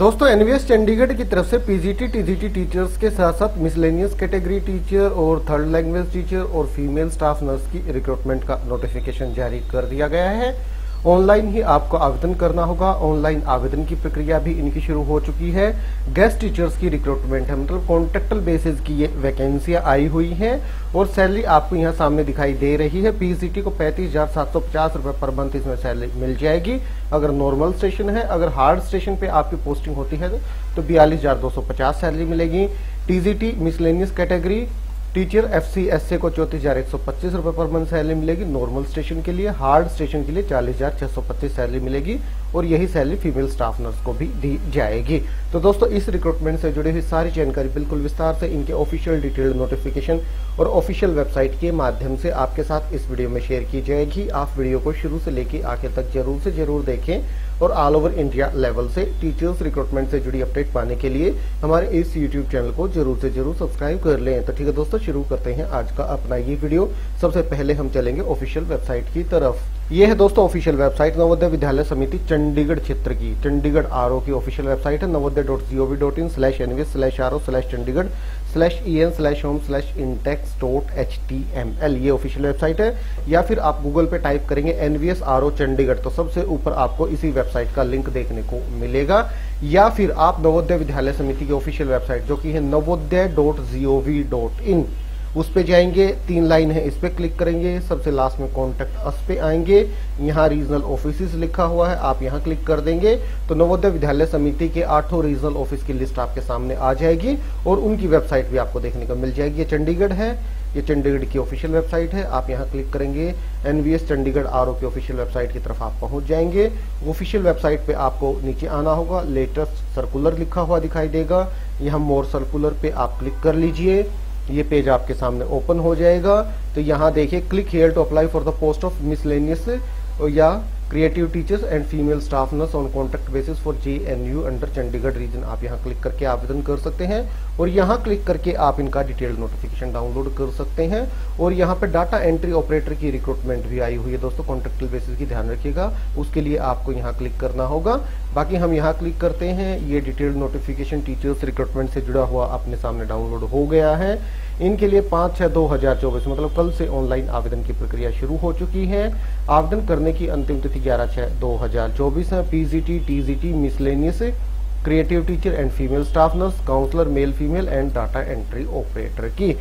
दोस्तों एनवीएस चंडीगढ़ की तरफ से पीजीटी टीजीटी टीचर्स के साथ साथ मिसलेनियस कैटेगरी टीचर और थर्ड लैंग्वेज टीचर और फीमेल स्टाफ नर्स की रिक्रूटमेंट का नोटिफिकेशन जारी कर दिया गया है। ऑनलाइन ही आपको आवेदन करना होगा। ऑनलाइन आवेदन की प्रक्रिया भी इनकी शुरू हो चुकी है। गेस्ट टीचर्स की रिक्रूटमेंट है, मतलब कॉन्ट्रैक्टल बेसिस की ये वैकेंसियां आई हुई हैं और सैलरी आपको यहाँ सामने दिखाई दे रही है। पीजीटी को 35,750 रुपए पर मंथ इसमें सैलरी मिल जाएगी अगर नॉर्मल स्टेशन है। अगर हार्ड स्टेशन पे आपकी पोस्टिंग होती है तो 42,250 सैलरी मिलेगी। TGT miscellaneous category teacher FCSA को 34,125 रुपए पर मंथ सैलरी मिलेगी नॉर्मल स्टेशन के लिए। हार्ड स्टेशन के लिए 40,625 सैलरी मिलेगी और यही सैलरी फीमेल स्टाफ नर्स को भी दी जाएगी। तो दोस्तों इस रिक्रूटमेंट से जुड़ी हुई सारी जानकारी बिल्कुल विस्तार से इनके ऑफिशियल डिटेल्ड नोटिफिकेशन और ऑफिशियल वेबसाइट के माध्यम से आपके साथ इस वीडियो में शेयर की जाएगी। आप वीडियो को शुरू से लेकर आखिर तक जरूर से जरूर देखें और ऑल ओवर इंडिया लेवल से टीचर्स रिक्रूटमेंट से जुड़ी अपडेट पाने के लिए हमारे इस यूट्यूब चैनल को जरूर से जरूर सब्सक्राइब कर लें। तो ठीक है दोस्तों, शुरू करते हैं आज का अपना ये वीडियो। सबसे पहले हम चलेंगे ऑफिशियल वेबसाइट की तरफ। ये है दोस्तों ऑफिशियल वेबसाइट नवोदय विद्यालय समिति चंडीगढ़ क्षेत्र की, चंडीगढ़ आरओ की ऑफिशियल वेबसाइट है। novoday.gov.in/nvs/aro/chandigarh/en/home/index.html ये ऑफिशियल वेबसाइट है। या फिर आप गूगल पे टाइप करेंगे एनवीएसआर चंडीगढ़ तो सबसे ऊपर आपको इसी वेबसाइट का लिंक देखने को मिलेगा। या फिर आप नवोदय विद्यालय समिति की ऑफिशियल वेबसाइट जो कि है novoday.gov.in उस पे जाएंगे। 3 लाइन है, इस पे क्लिक करेंगे। सबसे लास्ट में कॉन्टेक्ट अस पे आएंगे, यहाँ रीजनल ऑफिसेज लिखा हुआ है, आप यहाँ क्लिक कर देंगे तो नवोदय विद्यालय समिति के 8 रीजनल ऑफिस की लिस्ट आपके सामने आ जाएगी और उनकी वेबसाइट भी आपको देखने को मिल जाएगी। ये चंडीगढ़ है, ये चंडीगढ़ की ऑफिशियल वेबसाइट है। आप यहाँ क्लिक करेंगे एनवीएस चंडीगढ़ आरओ की ऑफिशियल वेबसाइट की तरफ आप पहुँच जाएंगे। ऑफिशियल वेबसाइट पे आपको नीचे आना होगा, लेटेस्ट सर्कुलर लिखा हुआ दिखाई देगा, यहाँ मोर सर्कुलर पे आप क्लिक कर लीजिए। ये पेज आपके सामने ओपन हो जाएगा। तो यहाँ देखिए click here to apply for the post of miscellaneous या creative teachers and female staff nurse on contract basis for JNU under Chandigarh region. आप यहाँ क्लिक करके आवेदन कर सकते हैं और यहाँ क्लिक करके आप इनका डिटेल्ड नोटिफिकेशन डाउनलोड कर सकते हैं। और यहाँ पे डाटा एंट्री ऑपरेटर की रिक्रूटमेंट भी आई हुई है दोस्तों, कॉन्ट्रैक्टल बेसिस की, ध्यान रखिएगा। उसके लिए आपको यहाँ क्लिक करना होगा। बाकी हम यहाँ क्लिक करते हैं, ये डिटेल्ड नोटिफिकेशन टीचर्स रिक्रूटमेंट से जुड़ा हुआ अपने सामने डाउनलोड हो गया है। इनके लिए 5/6/2024 मतलब कल से ऑनलाइन आवेदन की प्रक्रिया शुरू हो चुकी है। आवेदन करने की अंतिम तिथि 11/6/2024 है। PGT TGT miscellaneous creative teacher and female staff nurse counsellor male female and data entry operator की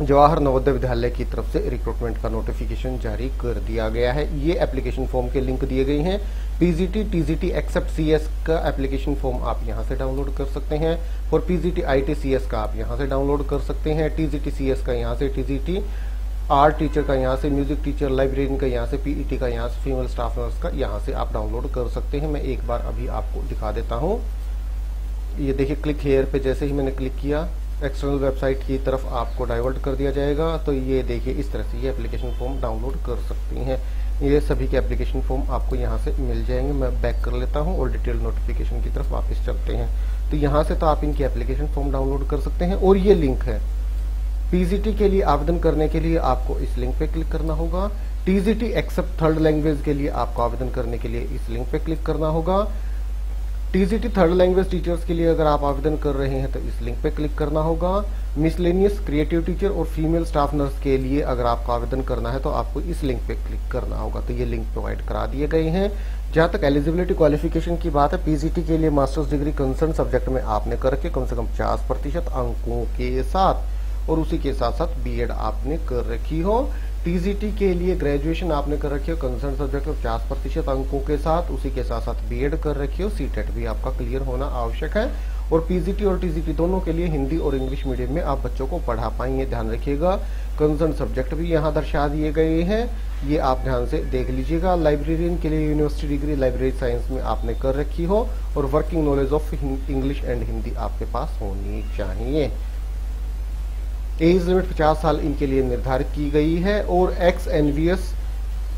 जवाहर नवोदय विद्यालय की तरफ से रिक्रूटमेंट का नोटिफिकेशन जारी कर दिया गया है। ये एप्लीकेशन फॉर्म के लिंक दिए गए हैं। पीजीटी टीजीटी एक्सेप्ट सीएस का एप्लीकेशन फॉर्म आप यहां से डाउनलोड कर सकते हैं और पीजीटी आईटीसीएस का आप यहां से डाउनलोड कर सकते हैं। टीजीटी सीएस का यहां से, टीजीटी आर्ट टीचर का यहाँ से, म्यूजिक टीचर लाइब्रेरियन का यहाँ से, पीईटी का यहाँ से, फीमेल स्टाफ नर्स का यहाँ से आप डाउनलोड कर सकते हैं। मैं एक बार अभी आपको दिखा देता हूँ। ये देखिए क्लिक हेयर पे जैसे ही मैंने क्लिक किया एक्सटर्नल वेबसाइट की तरफ आपको डाइवर्ट कर दिया जाएगा। तो ये देखिए इस तरह से ये एप्लीकेशन फॉर्म डाउनलोड कर सकती हैं। ये सभी के एप्लीकेशन फॉर्म आपको यहाँ से मिल जाएंगे। मैं बैक कर लेता हूँ और डिटेल नोटिफिकेशन की तरफ वापस चलते हैं। तो यहाँ से तो आप इनकी एप्लीकेशन फॉर्म डाउनलोड कर सकते हैं और ये लिंक है। पीजीटी के लिए आवेदन करने के लिए आपको इस लिंक पे क्लिक करना होगा। टीजीटी एक्सेप्ट थर्ड लैंग्वेज के लिए आपको आवेदन करने के लिए इस लिंक पे क्लिक करना होगा। टीजीटी थर्ड लैंग्वेज टीचर्स के लिए अगर आप आवेदन कर रहे हैं तो इस लिंक पे क्लिक करना होगा। मिसलेनियस क्रिएटिव टीचर और फीमेल स्टाफ नर्स के लिए अगर आपको आवेदन करना है तो आपको इस लिंक पे क्लिक करना होगा। तो ये लिंक प्रोवाइड करा दिए गए हैं। जहाँ तक एलिजिबिलिटी क्वालिफिकेशन की बात है, पीजीटी के लिए मास्टर्स डिग्री कंसर्न सब्जेक्ट में आपने करके कम से कम 50% अंकों के साथ और उसी के साथ साथ बी एड आपने कर रखी हो। टीजीटी के लिए ग्रेजुएशन आपने कर रखी हो कंसर्न सब्जेक्ट में 50% अंकों के साथ, उसी के साथ साथ बी एड कर रखी हो। सीटेट भी आपका क्लियर होना आवश्यक है। और पीजीटी और टीजीटी दोनों के लिए हिंदी और इंग्लिश मीडियम में आप बच्चों को पढ़ा पाएंगे, ध्यान रखिएगा। कंसर्न सब्जेक्ट भी यहाँ दर्शा दिए गए हैं, ये आप ध्यान से देख लीजिएगा। लाइब्रेरियन के लिए यूनिवर्सिटी डिग्री लाइब्रेरी साइंस में आपने कर रखी हो और working knowledge of English and Hindi आपके पास होनी चाहिए। एज लिमिट 50 साल इनके लिए निर्धारित की गई है। और एक्स एनवीएस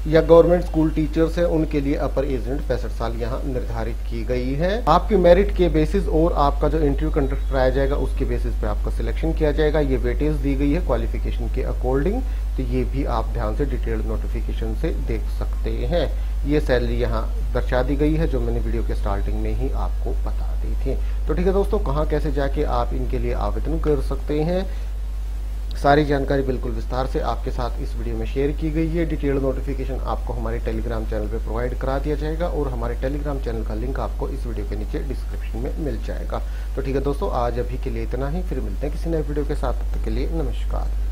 या गवर्नमेंट स्कूल टीचर्स हैं उनके लिए अपर एज लिमिट 65 साल यहाँ निर्धारित की गई है। आपकी मेरिट के बेसिस और आपका जो इंटरव्यू कंडक्ट कराया जाएगा उसके बेसिस पे आपका सिलेक्शन किया जाएगा। ये वेटेज दी गई है क्वालिफिकेशन के अकॉर्डिंग, तो ये भी आप ध्यान से डिटेल्ड नोटिफिकेशन से देख सकते हैं। ये सैलरी यहाँ दर्शा दी गई है जो मैंने वीडियो के स्टार्टिंग में ही आपको बता दी थी। तो ठीक है दोस्तों, कहाँ कैसे जाके आप इनके लिए आवेदन कर सकते हैं, सारी जानकारी बिल्कुल विस्तार से आपके साथ इस वीडियो में शेयर की गई है। डिटेल्ड नोटिफिकेशन आपको हमारे टेलीग्राम चैनल पर प्रोवाइड करा दिया जाएगा और हमारे टेलीग्राम चैनल का लिंक आपको इस वीडियो के नीचे डिस्क्रिप्शन में मिल जाएगा। तो ठीक है दोस्तों, आज अभी के लिए इतना ही, फिर मिलते हैं किसी नए वीडियो के साथ। तब तक के लिए नमस्कार।